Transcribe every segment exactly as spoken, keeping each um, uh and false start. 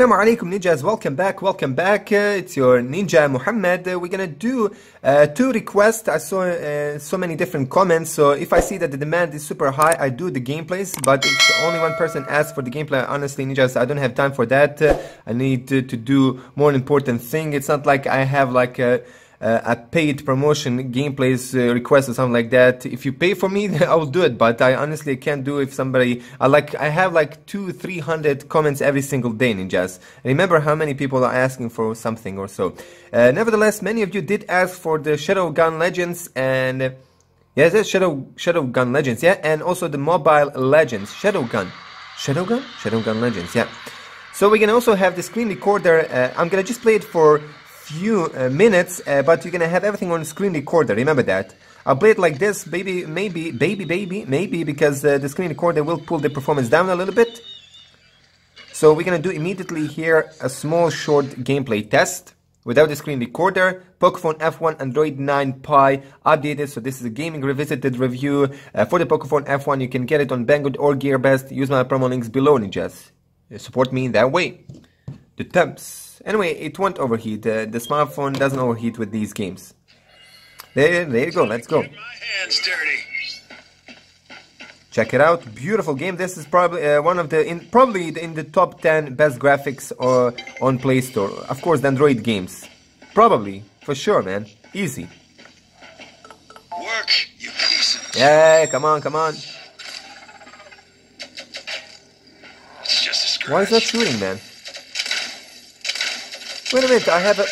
Assalamu alaikum ninjas, welcome back, welcome back. Uh, it's your ninja Muhammad. Uh, we're gonna do uh, two requests. I saw uh, so many different comments, so if I see that the demand is super high, I do the gameplays, but it's only one person asked for the gameplay. Honestly ninjas, I don't have time for that. Uh, I need to, to do more important thing. It's not like I have like a Uh, a paid promotion gameplays uh, request or something like that. If you pay for me, I will do it, but I honestly can't do if somebody I like I have like two three hundred comments every single day ninjas. Remember how many people are asking for something or so. Uh, nevertheless, many of you did ask for the Shadowgun Legends and uh, yes, yeah, Shadow Shadowgun Legends, yeah, and also the Mobile Legends Shadowgun, Shadowgun, Shadowgun Legends, yeah. So we can also have the screen recorder. Uh, I'm gonna just play it for few uh, minutes, uh, but you're gonna have everything on screen recorder, remember that. I'll play it like this, baby, maybe, baby, baby, maybe, because uh, the screen recorder will pull the performance down a little bit. So we're gonna do immediately here a small short gameplay test without the screen recorder. Pocophone F one Android nine Pi updated, so this is a gaming revisited review uh, for the Pocophone F one. You can get it on Banggood or GearBest. Use my promo links below ninjas. Support me in that way. The temps. Anyway, it won't overheat. Uh, the smartphone doesn't overheat with these games. There, there you go. Let's go. Check it out. Beautiful game. This is probably uh, one of the in, probably in the top ten best graphics or on Play Store. Of course, the Android games. Probably for sure, man. Easy. Work, you piece of... Yeah, come on, come on. It's just a scratch. Why is that shooting, man? Wait a minute, I have a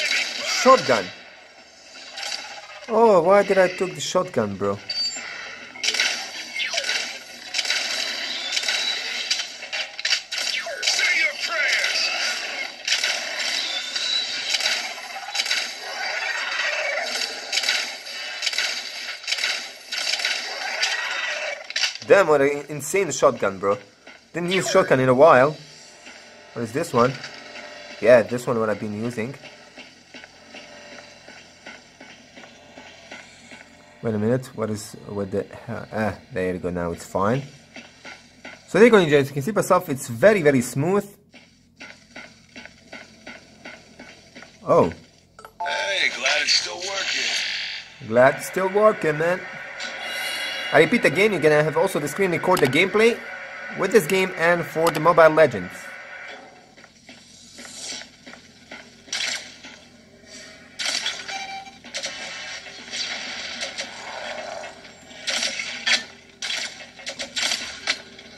shotgun. Oh, why did I took the shotgun, bro? Say your prayers. Damn, what an insane shotgun, bro. Didn't use shotgun in a while. What is this one? Yeah, this one what I've been using. Wait a minute, what is what the hell? Ah, there you go, now it's fine. So there you go ninja, as you can see myself, it's very very smooth. Oh. Hey, glad it's still working. Glad it's still working, man. I repeat again, you're gonna have also the screen record the gameplay with this game and for the Mobile Legends.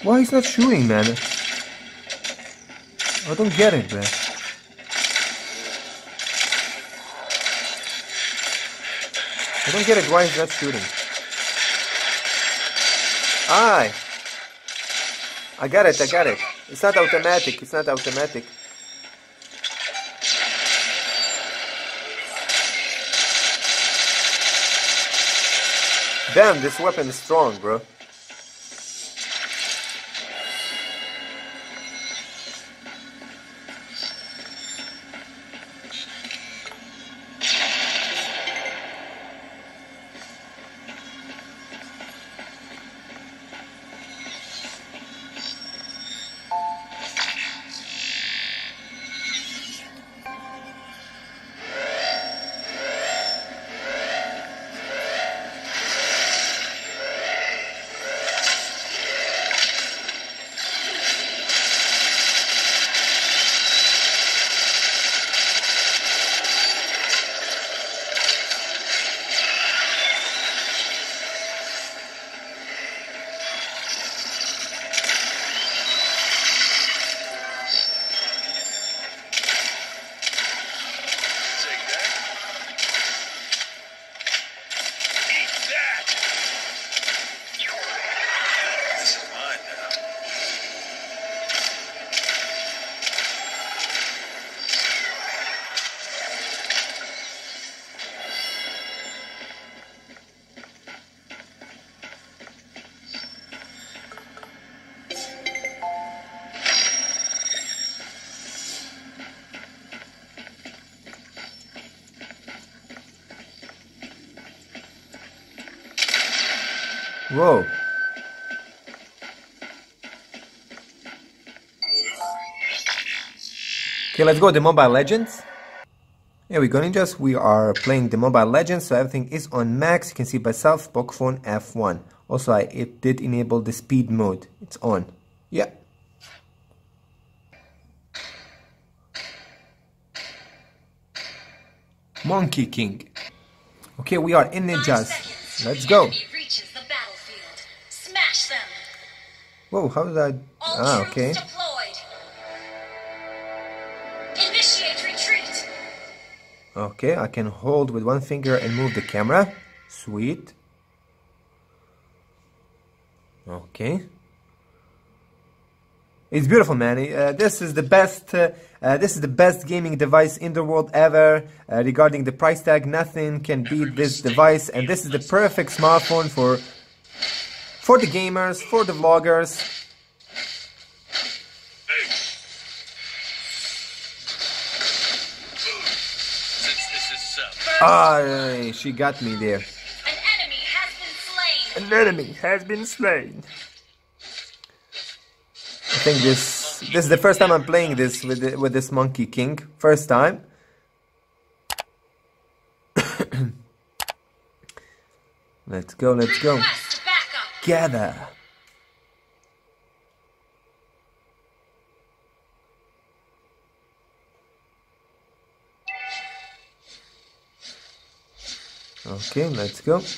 Why he's not shooting, man? I don't get it, man. I don't get it, why he's not shooting. Aye! I got it, I got it. It's not automatic, it's not automatic. Damn, this weapon is strong, bro. Whoa. Okay, let's go to Mobile Legends. Here we go, ninjas. We are playing the Mobile Legends, so everything is on max. You can see by self, Pocophone F one. Also, I it did enable the speed mode. It's on. Yeah. Monkey King. Okay, we are in ninjas. Let's go. Whoa, how did I... Ah, okay. Okay, I can hold with one finger and move the camera. Sweet. Okay. It's beautiful, man. Uh, this is the best. Uh, uh, this is the best gaming device in the world ever. Uh, regarding the price tag, nothing can beat this device, and this is the perfect smartphone for for the gamers, for the vloggers. Ah, oh, she got me there. An enemy has been slain. An enemy has been slain. I think this this is the first time I'm playing this with the, with this Monkey King. First time. Let's go. Let's go. Gather. Okay, let's go. Never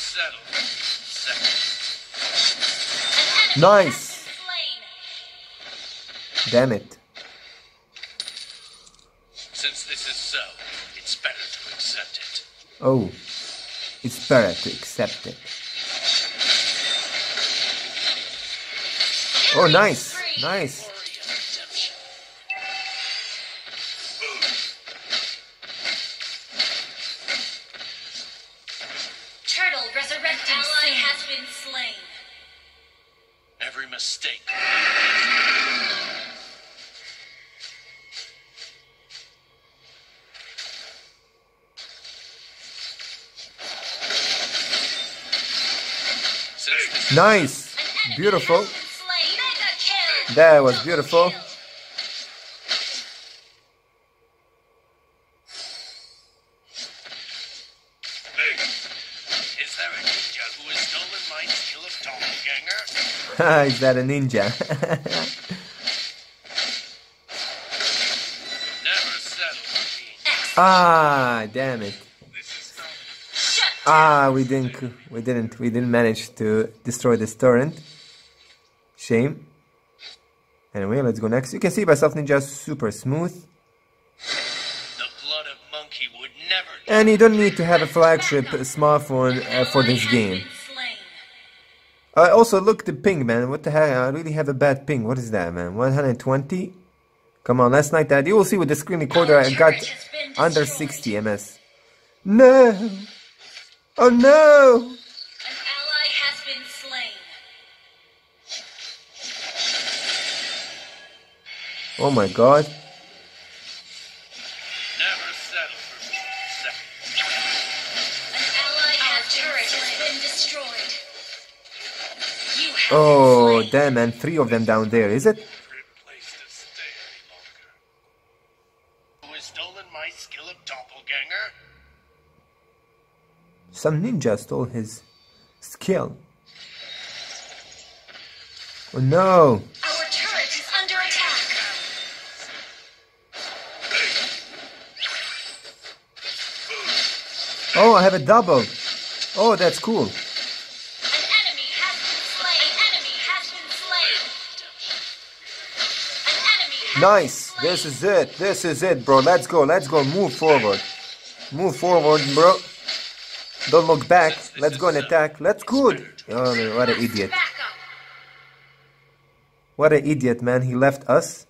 settle. Second. Nice. Damn it. Since this is so, it's better to accept it. Oh, it's better to accept it. Oh, nice, nice. Every mistake. Nice, beautiful. That was beautiful. Is that a ninja? Ah, damn it! Ah, we didn't, we didn't, we didn't manage to destroy this torrent. Shame. Anyway, let's go next. You can see by self ninja super smooth. The blood of monkey would never. And you don't need to have a flagship smartphone uh, for this game. Uh, also, look the ping, man. What the hell? I really have a bad ping. What is that, man? one hundred twenty? Come on, let's night that. You will see with the screen recorder I got under sixty M S. No! Oh no! An ally has been slain. Oh my god. Never settle for seconds. An ally has turret has been destroyed. Oh, damn, and three of them down there, is it? Who has stolen my skill of doppelganger? Some ninja stole his skill. Oh no! Our turret is under attack. Oh, I have a double. Oh, that's cool. Nice, this is it, this is it, bro. Let's go, let's go, move forward. Move forward, bro. Don't look back, let's go and attack. Let's go. Oh, what an idiot. What an idiot, man, he left us.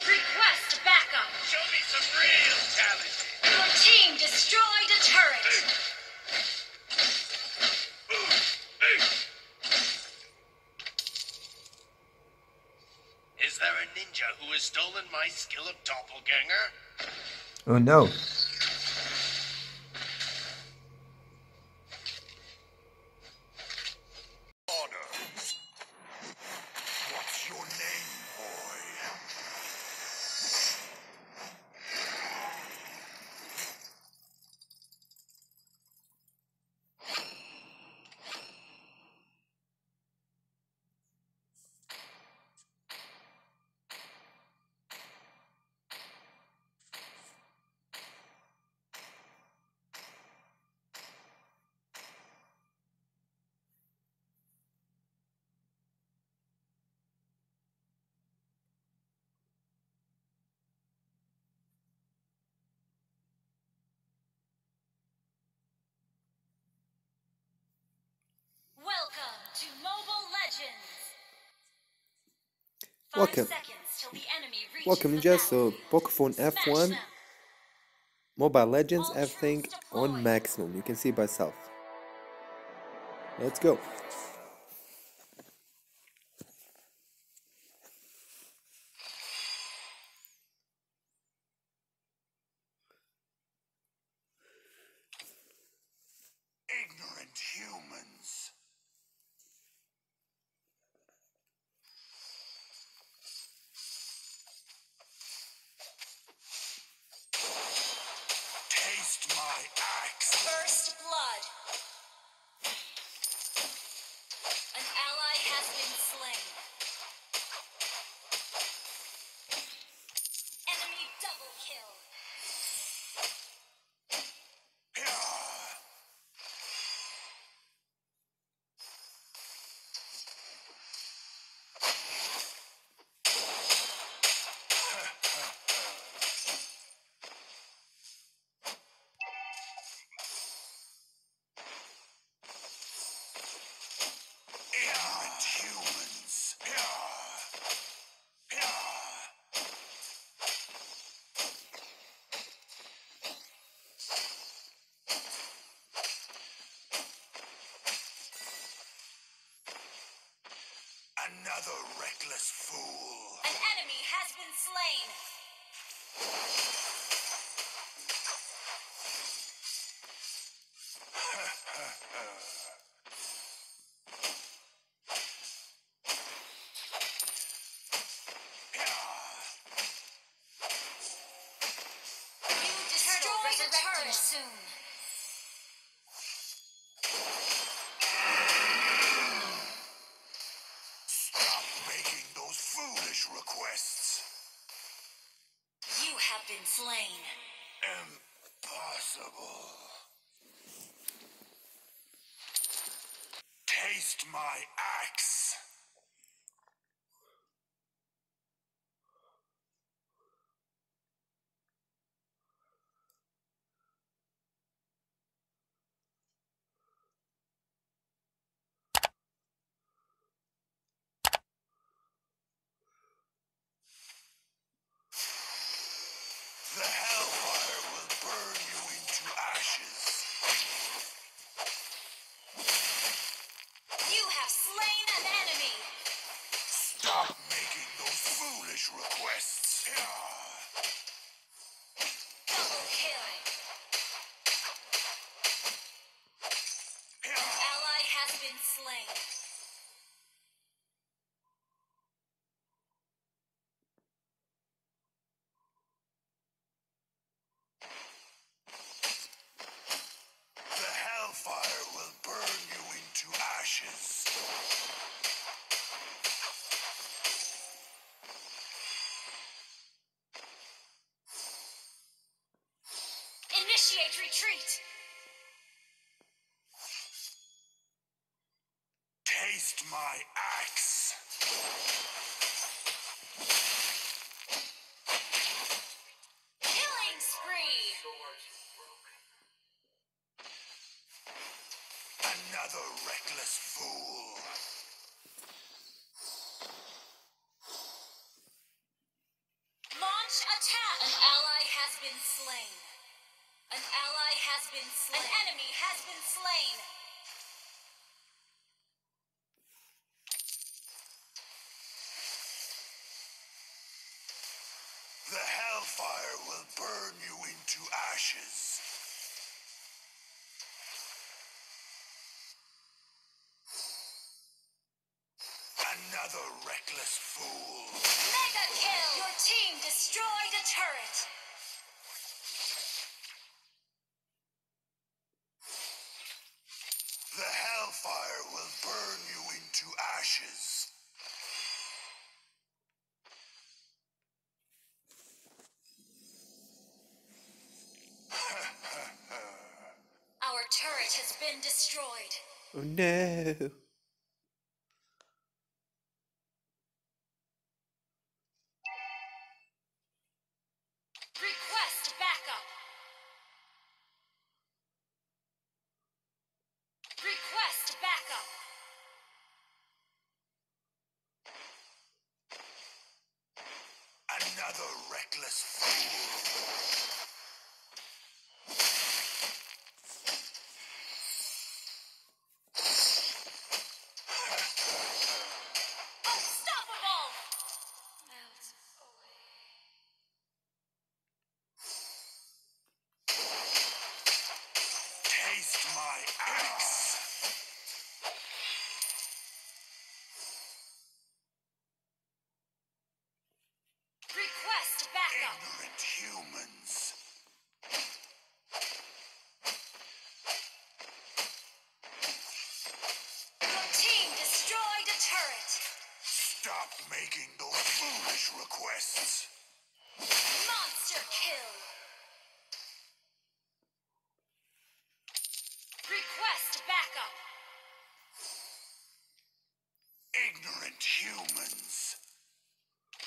Request backup. Show me some real talent. Your team destroyed a turret. Is there a ninja who has stolen my skill of doppelganger? Oh no. Order. Welcome, welcome ninjas, so Pocophone F one, Mobile Legends, everything on maximum, you can see by self. Let's go. Ignorant humans. Another reckless fool. An enemy has been slain. You destroy the turret soon. Requests. You have been slain. Impossible. Taste my axe. Requests. Double kill. An ally has been slain. The hellfire will burn you into ashes. Retreat. Taste my axe. Killing spree. Another reckless fool. Launch attack. An ally has been slain. An ally has been slain. An enemy has been slain. The hellfire will burn you into ashes. Another reckless fool. Mega kill! Your team destroyed a turret. Fire will burn you into ashes. Our turret has been destroyed. Oh no. Backup. another reckless fool. Unstoppable. Melt away. Taste my axe. Making those foolish requests. Monster kill. Request backup. Ignorant humans.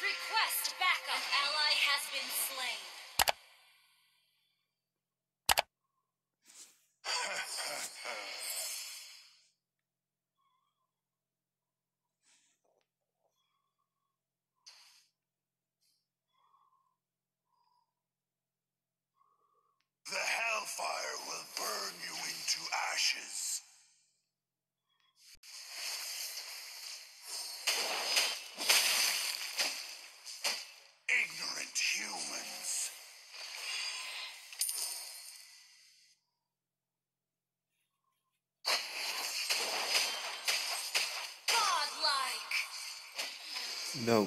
Request backup. An ally has been slain. Fire will burn you into ashes. Ignorant humans. Godlike. No.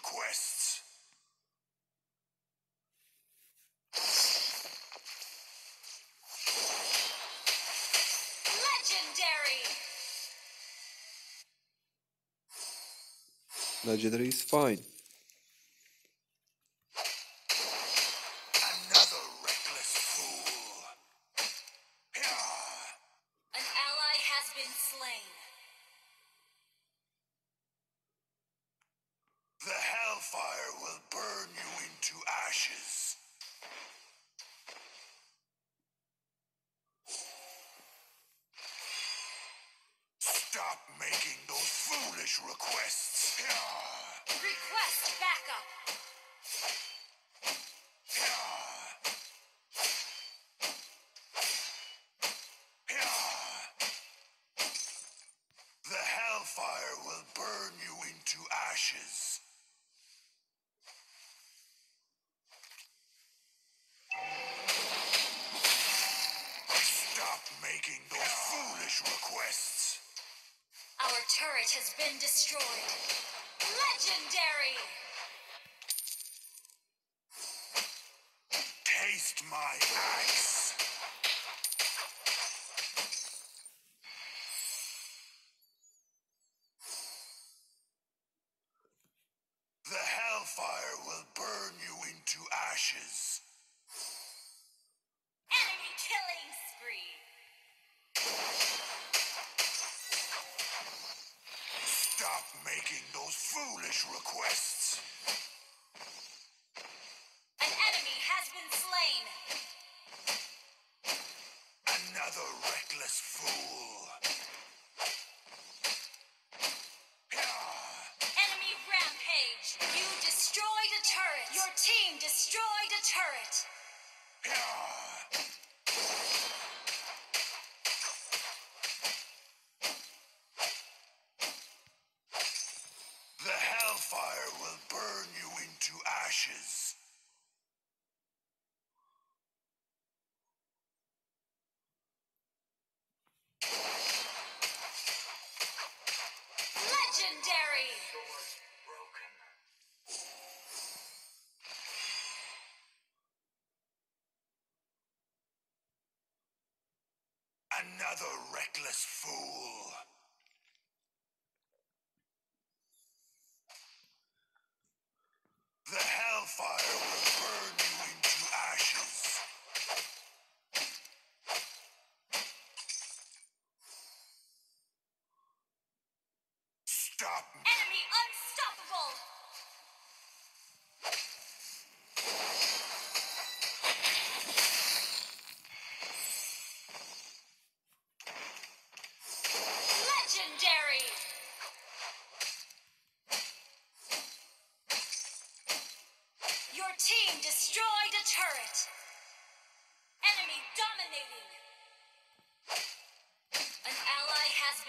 Requests. Legendary. Legendary is fine. Another reckless fool. An ally has been slain. Fire will burn you into ashes. Stop making those foolish requests. Request backup. The hellfire will burn you into ashes. Making those foolish requests. Our turret has been destroyed. Legendary. Taste my axe. The hellfire will burn you into ashes. Enemy killing spree. Stop making those foolish requests. An enemy has been slain. Another reckless fool. Enemy rampage. You destroyed a turret. Your team destroyed a turret. Ashes. Legendary. Sword broken. Another reckless fool. Fire will burn you into ashes. Stop. Enemy unstoppable.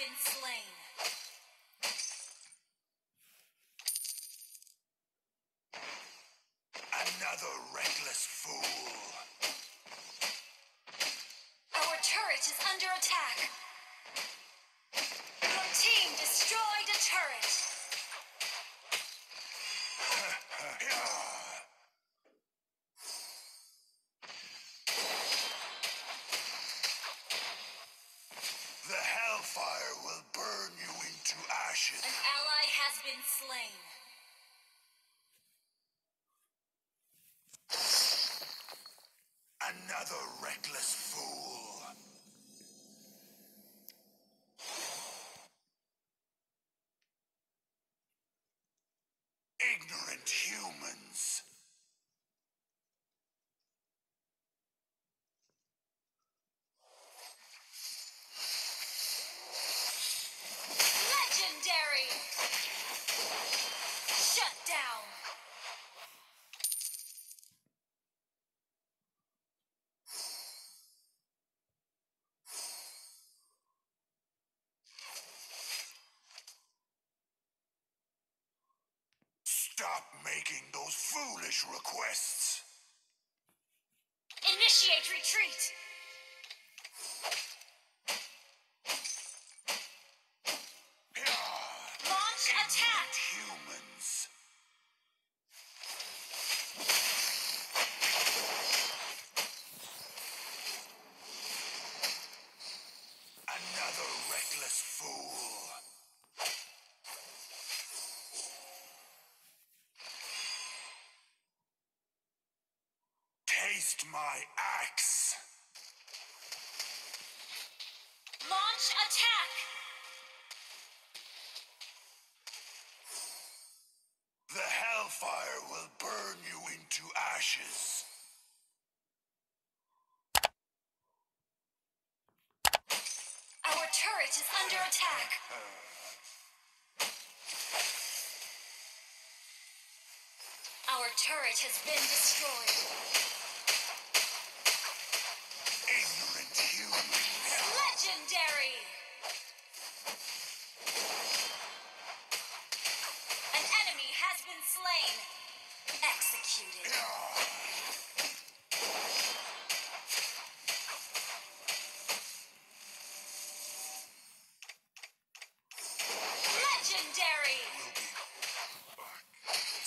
been slain. Another reckless fool. Our turret is under attack. Your team destroyed a turret. The hellfire will burn you into ashes. An ally has been slain. Another reckless fool. Ignorant humans. Legendary. Shut down. Stop making those foolish requests. Initiate retreat. Launch attack. Humans. Another reckless fool. Taste my axe. Launch attack. The hellfire will burn you into ashes. Our turret is under attack. Our turret has been destroyed. Legendary! An enemy has been slain. Executed. Legendary!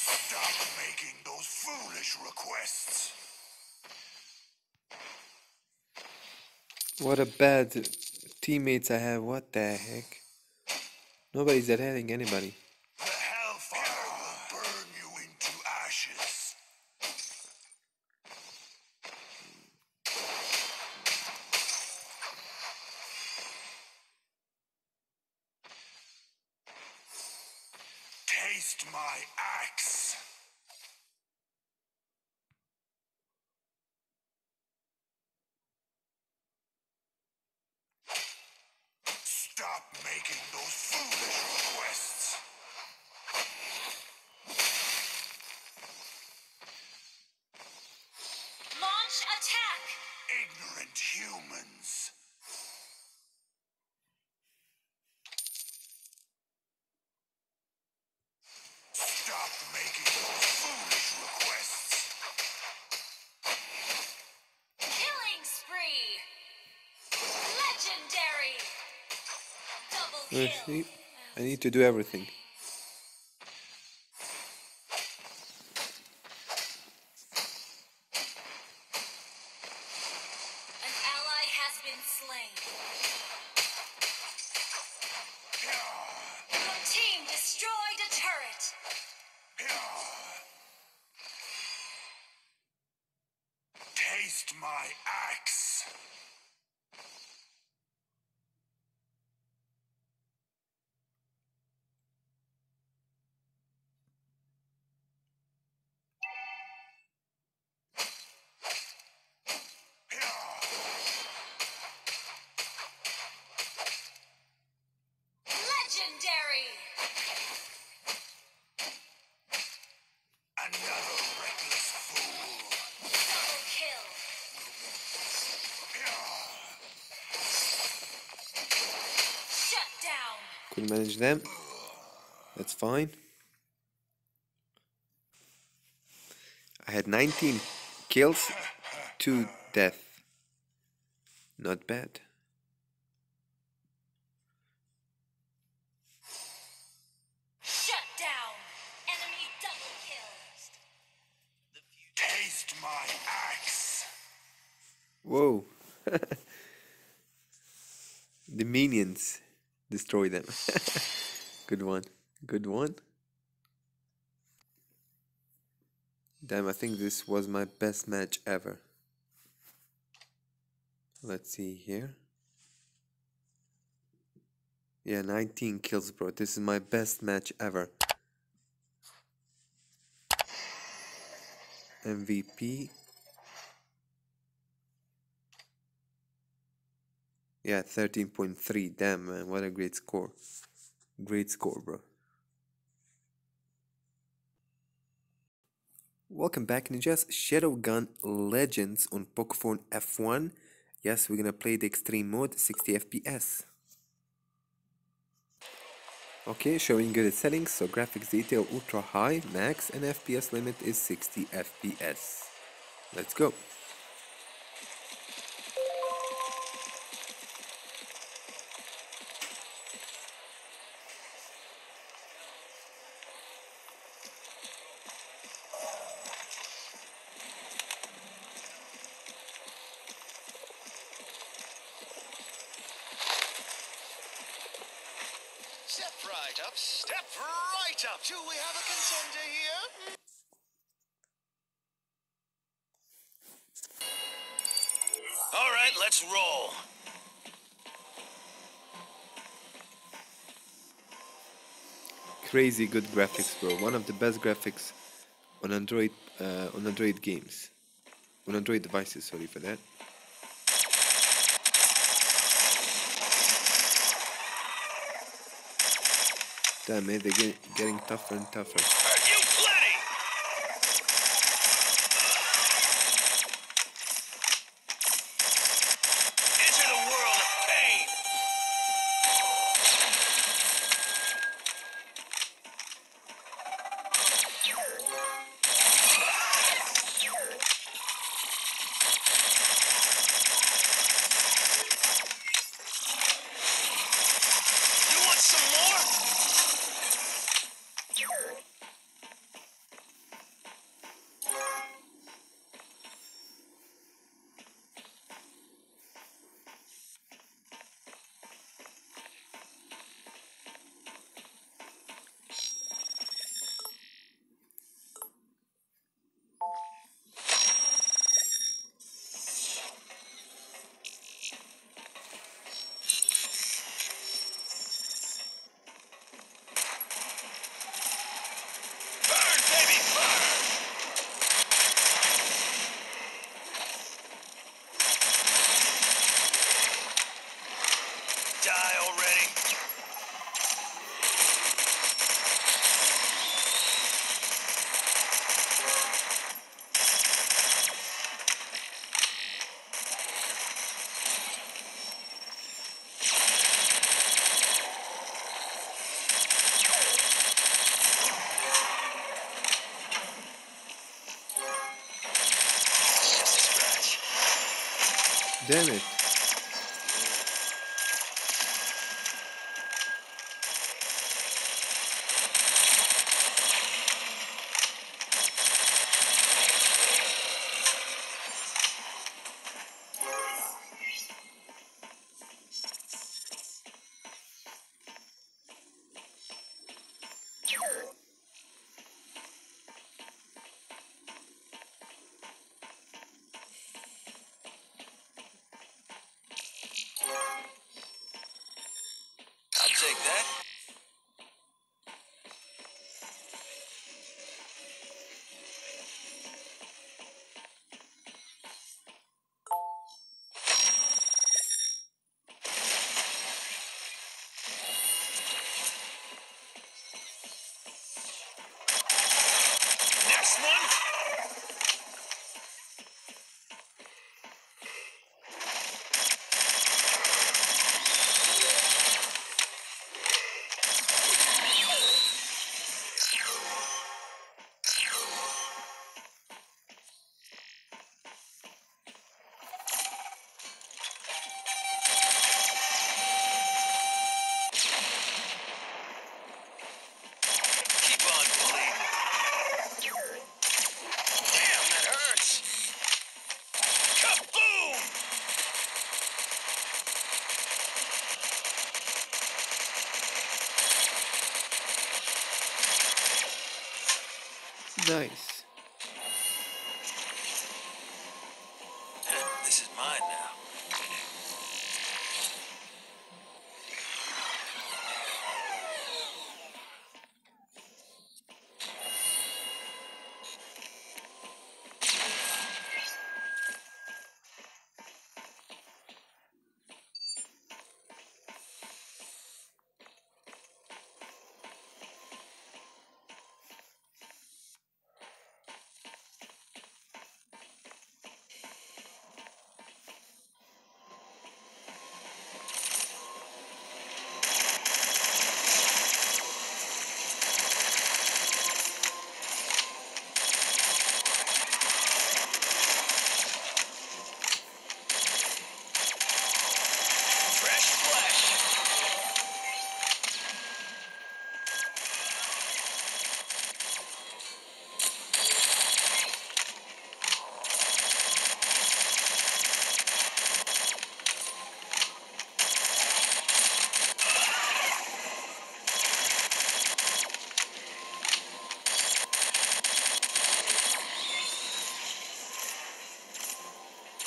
Stop making those foolish requests. What a bad teammates I have, what the heck? Nobody's attacking anybody. The hellfire will burn you into ashes. Taste my axe. Stop making those foolish requests. Launch attack. Ignorant humans. Stop making those foolish requests. Killing spree. Legendary. I need to do everything. An ally has been slain. Your team destroyed a turret. Taste my axe. Another reckless fool. Double kill. can manage them. That's fine. I had nineteen kills, two death. Not bad. Whoa. The minions destroy them. Good one. Good one. Damn, I think this was my best match ever. Let's see here. Yeah, nineteen kills, bro. This is my best match ever. M V P. Yeah, thirteen point three. Damn, man, what a great score. Great score, bro. Welcome back, ninjas. Shadowgun Legends on Pocophone F one. Yes, we're gonna play the extreme mode, sixty F P S. Okay, showing you the settings. So graphics detail ultra high, max, and F P S limit is sixty F P S. Let's go. Step right up, step right up. Do we have a contender here? All right, let's roll. Crazy good graphics, bro. One of the best graphics on Android, uh, on Android games, on Android devices. Sorry for that. Damn, man, they're get, getting tougher and tougher. Are you plenty? Enter the world of pain. You want some more? Damn it. Nice. This is mine now.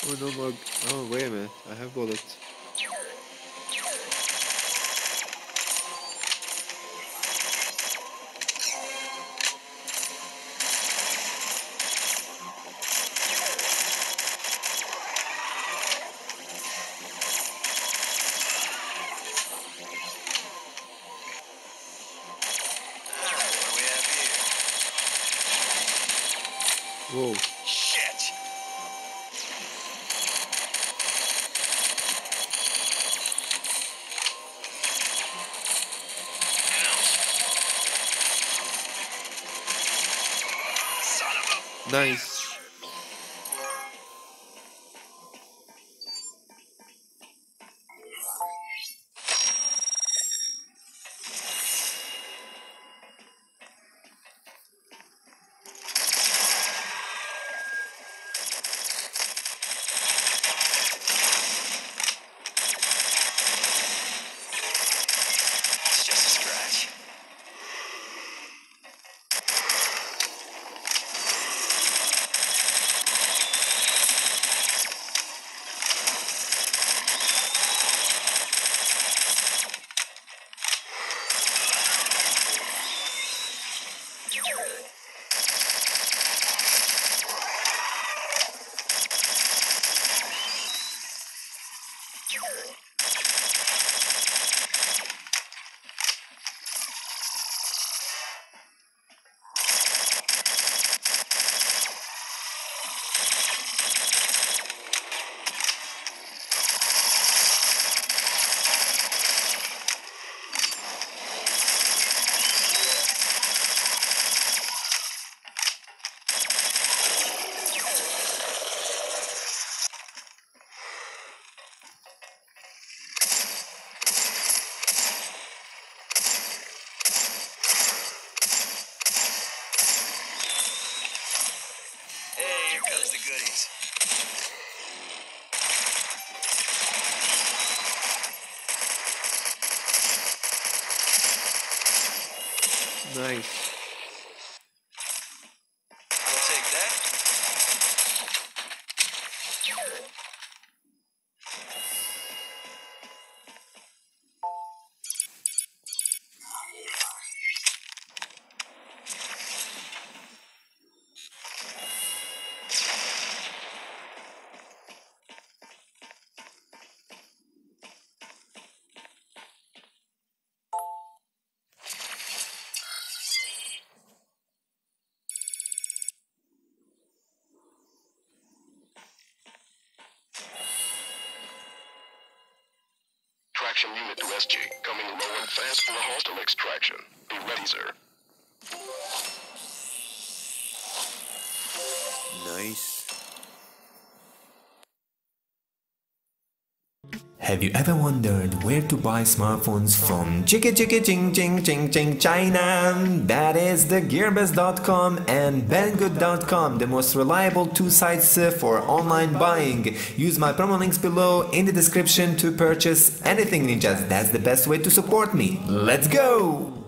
Oh, no more. Oh, wait a minute. I have bullets. Whoa. Shit. Nice. Nice. Unit to S G, coming low and fast for hostile extraction. Be ready, sir. Nice. Have you ever wondered where to buy smartphones from Chicka Chicka Ching Ching Ching Ching China? That is the GearBest dot com and Banggood dot com, the most reliable two sites for online buying. Use my promo links below in the description to purchase anything ninjas. That's the best way to support me. Let's go!